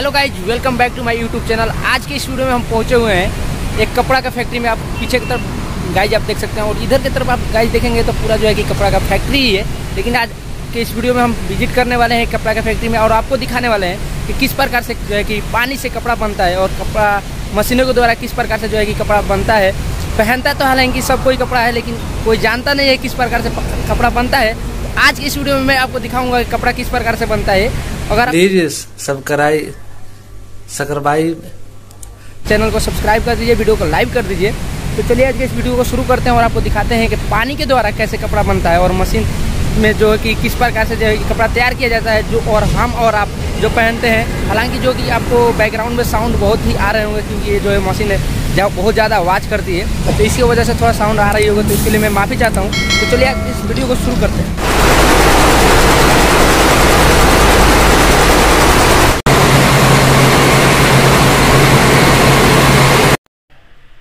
Hello guys, welcome back to my YouTube channel. आज के इस वीडियो में हम पहुंचे हुए हैं एक कपड़ा का फैक्ट्री में। आप पीछे की तरफ गाइज आप देख सकते हैं और इधर की तरफ आप गाइज देखेंगे तो पूरा जो है कि कपड़ा का फैक्ट्री ही है। लेकिन आज के इस वीडियो में हम विजिट करने वाले हैं कपड़ा का फैक्ट्री में और आपको दिखाने वाले हैं कि किस प्रकार से जो है कि पानी से कपड़ा बनता है और कपड़ा मशीनों के द्वारा किस प्रकार से जो है कि कपड़ा बनता है। पहनता तो हालांकि सब कोई कपड़ा है, लेकिन कोई जानता नहीं है किस प्रकार से कपड़ा बनता है। आज इस वीडियो में मैं आपको दिखाऊंगा कि कपड़ा किस प्रकार से बनता है। अगर चैनल को सब्सक्राइब कर दीजिए, वीडियो को लाइक कर दीजिए। तो चलिए आज के इस वीडियो को शुरू करते हैं और आपको दिखाते हैं कि पानी के द्वारा कैसे कपड़ा बनता है और मशीन में जो है कि किस प्रकार से जो है कपड़ा तैयार किया जाता है, जो और हम और आप जो पहनते हैं। हालांकि जो कि आपको बैकग्राउंड में साउंड बहुत ही आ रहे होंगे क्योंकि ये जो है मशीन है जहाँ बहुत ज़्यादा आवाज़ करती है, तो इसकी वजह से थोड़ा साउंड आ रही होगा, तो इसके लिए मैं माफ़ी चाहता हूँ। तो चलिए आज इस वीडियो को शुरू करते हैं।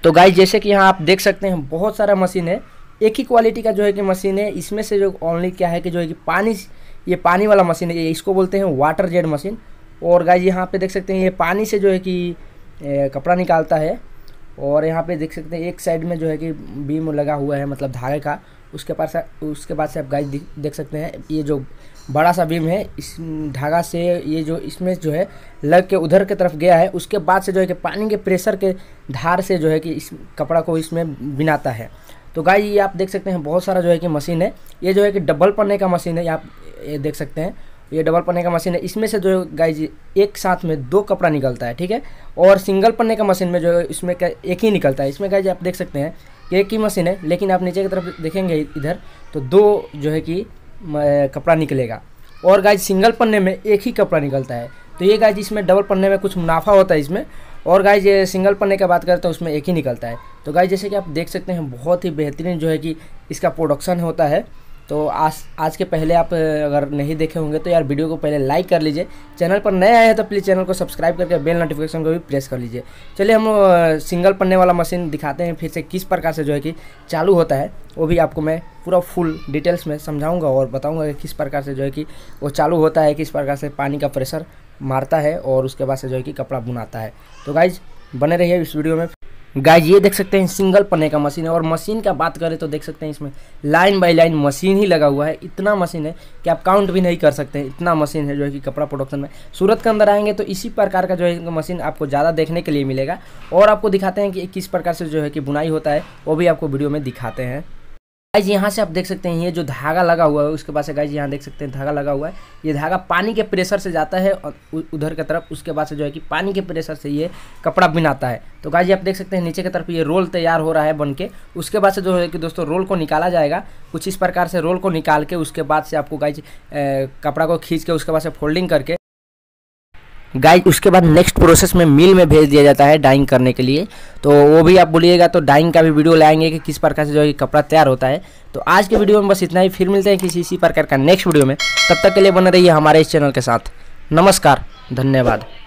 तो गाइस, जैसे कि यहाँ आप देख सकते हैं बहुत सारा मशीन है, एक ही क्वालिटी का जो है कि मशीन है। इसमें से जो ओनली क्या है कि जो है कि ये पानी वाला मशीन है, इसको बोलते हैं वाटर जेट मशीन। और गाइस यहाँ पे देख सकते हैं ये पानी से जो है कि कपड़ा निकालता है। और यहाँ पे देख सकते हैं एक साइड में जो है कि बीम लगा हुआ है, मतलब धागे का। उसके बाद से आप गाइस देख सकते हैं ये जो बड़ा सा बीम है, इस धागा से ये जो इसमें जो है लग के उधर की तरफ गया है। उसके बाद से जो है कि पानी के प्रेशर के धार से जो है कि इस कपड़ा को इसमें बिनाता है। तो गाइस ये आप देख सकते हैं बहुत सारा जो है कि मशीन है। ये जो है कि डबल पन्ने का मशीन है, आप ये देख सकते हैं ये डबल पन्ने का मशीन है। इसमें से जो गाइस एक साथ में दो कपड़ा निकलता है, ठीक है। और सिंगल पन्ने का मशीन में जो है इसमें एक ही निकलता है। इसमें गाइस आप देख सकते हैं एक ही मशीन है, लेकिन आप नीचे की तरफ देखेंगे इधर तो दो जो है कि कपड़ा निकलेगा। और गाइस सिंगल पन्ने में एक ही कपड़ा निकलता है। तो ये गाइस इसमें डबल पन्ने में कुछ मुनाफा होता है इसमें। और गाइस ये सिंगल पन्ने की बात करते हैं, उसमें एक ही निकलता है। तो गाइस जैसे कि आप देख सकते हैं बहुत ही बेहतरीन जो है कि इसका प्रोडक्शन होता है। तो आज के पहले आप अगर नहीं देखे होंगे तो यार वीडियो को पहले लाइक कर लीजिए। चैनल पर नए आए हैं तो प्लीज़ चैनल को सब्सक्राइब करके बेल नोटिफिकेशन को भी प्रेस कर लीजिए। चलिए हम सिंगल पन्ने वाला मशीन दिखाते हैं फिर से किस प्रकार से जो है कि चालू होता है, वो भी आपको मैं पूरा फुल डिटेल्स में समझाऊंगा और बताऊंगा कि किस प्रकार से जो है कि वो चालू होता है, किस प्रकार से पानी का प्रेशर मारता है और उसके बाद से जो है कि कपड़ा बुनाता है। तो गाइज बने रहिए इस वीडियो में। गाइस ये देख सकते हैं सिंगल पन्ने का मशीन है। और मशीन का बात करें तो देख सकते हैं इसमें लाइन बाय लाइन मशीन ही लगा हुआ है। इतना मशीन है कि आप काउंट भी नहीं कर सकते हैं, इतना मशीन है जो है कि कपड़ा प्रोडक्शन में। सूरत के अंदर आएंगे तो इसी प्रकार का जो है मशीन आपको ज़्यादा देखने के लिए मिलेगा। और आपको दिखाते हैं कि किस प्रकार से जो है कि बुनाई होता है, वो भी आपको वीडियो में दिखाते हैं। गाइस यहाँ से आप देख सकते हैं ये जो धागा लगा हुआ है, उसके बाद से गाइस यहाँ देख सकते हैं धागा लगा हुआ है। ये धागा पानी के प्रेशर से जाता है और उधर की तरफ, उसके बाद से जो है कि पानी के प्रेशर से ये कपड़ा बिनाता है। तो गाइस आप देख सकते हैं नीचे की तरफ ये रोल तैयार हो रहा है बन के। उसके बाद से जो है कि दोस्तों रोल को निकाला जाएगा कुछ इस प्रकार से। रोल को निकाल के उसके बाद से आपको गाइस कपड़ा को खींच के उसके बाद से फोल्डिंग करके गाइस उसके बाद नेक्स्ट प्रोसेस में मिल में भेज दिया जाता है डाइंग करने के लिए। तो वो भी आप बोलिएगा, तो डाइंग का भी वीडियो लाएंगे कि किस प्रकार से जो है कपड़ा तैयार होता है। तो आज के वीडियो में बस इतना ही, फिर मिलते हैं किसी इसी प्रकार का नेक्स्ट वीडियो में। तब तक के लिए बने रहिए हमारे इस चैनल के साथ। नमस्कार, धन्यवाद।